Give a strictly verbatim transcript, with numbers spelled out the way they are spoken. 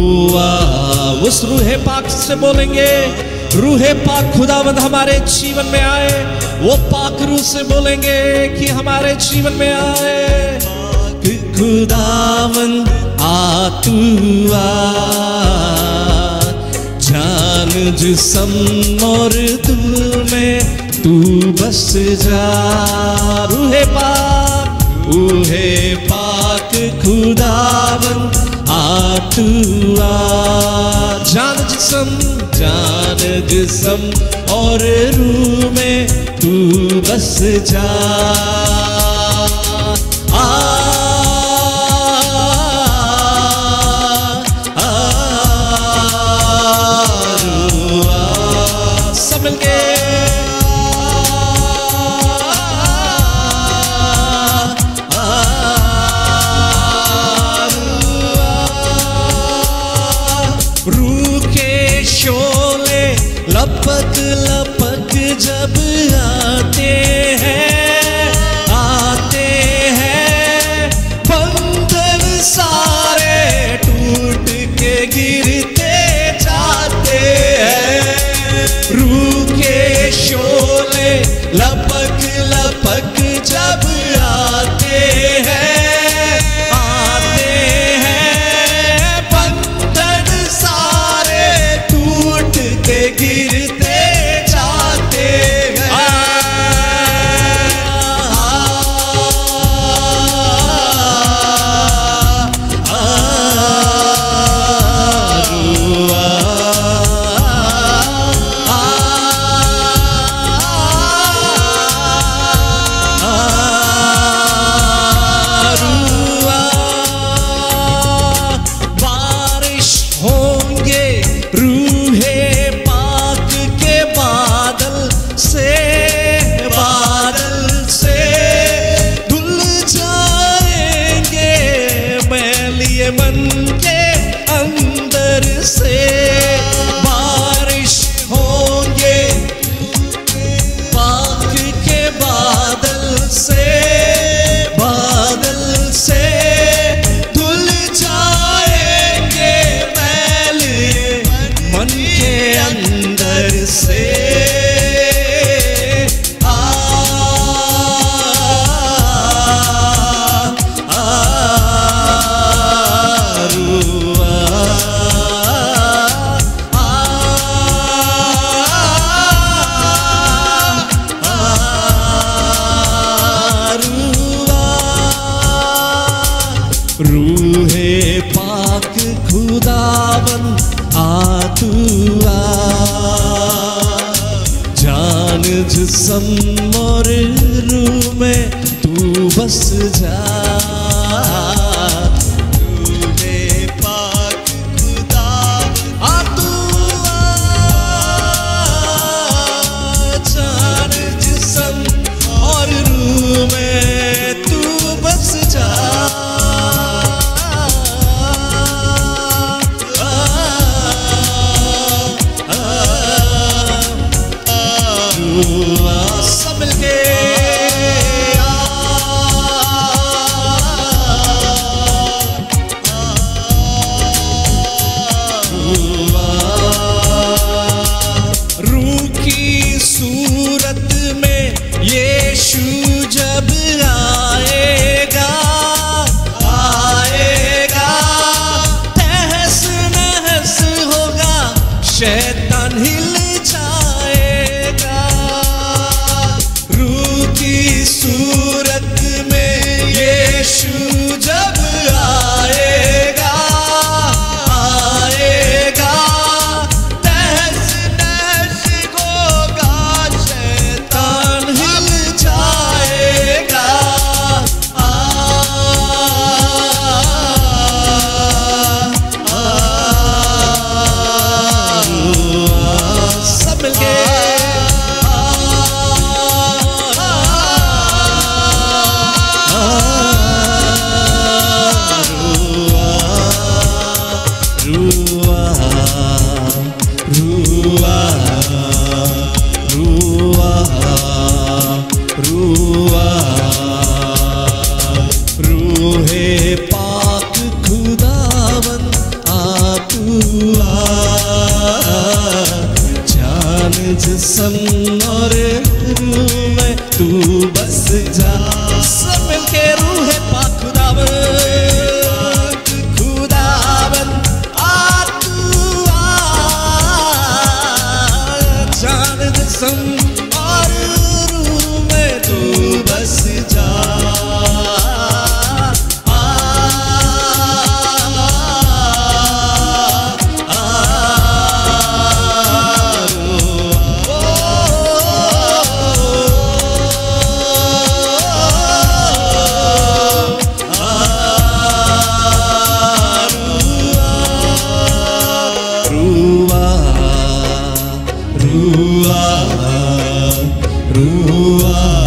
हुआ। उस रूहे पाक से बोलेंगे रूहे पाक खुदावंद हमारे जीवन में आए। वो पाक रूह से बोलेंगे कि हमारे जीवन में आए। पाक खुदावंद आ तू आ, जान जिस्म और दिल में तू बस जा। रूहे पाक रूहे पाक खुदावंद आ तू आ, जान जिस्म जान जिस्म और रूह में तू बस जा। आ, आ, आ, आ, सब मिलके लपक लपक जब आते हैं आते हैं बंधन सारे टूट के गिरते जाते हैं। रूह के शोले लपक लपक जब आते हैं रूहे पाक खुदावंद आ तू आ, जान जिस्म और रूह में तू बस जा। रूहे पाक खुदावंद आ तू आ, जान जिस्म और रूह में तू बस जा। शैतान हिल जाएगा। रूह की सूरत में यीशु जब आएगा आएगा तहस नहस होगा, शैतान हिल जाएगा। आ, आ, आ, रूहे पाक खुदावंद आ तू समोरे रूह में तू बस जा। सब मिलके रूहे पाक खुदावंद खुदावंद आ तू आ जान दे समोरे रूह में तू बस जा। Ruah, Ruah.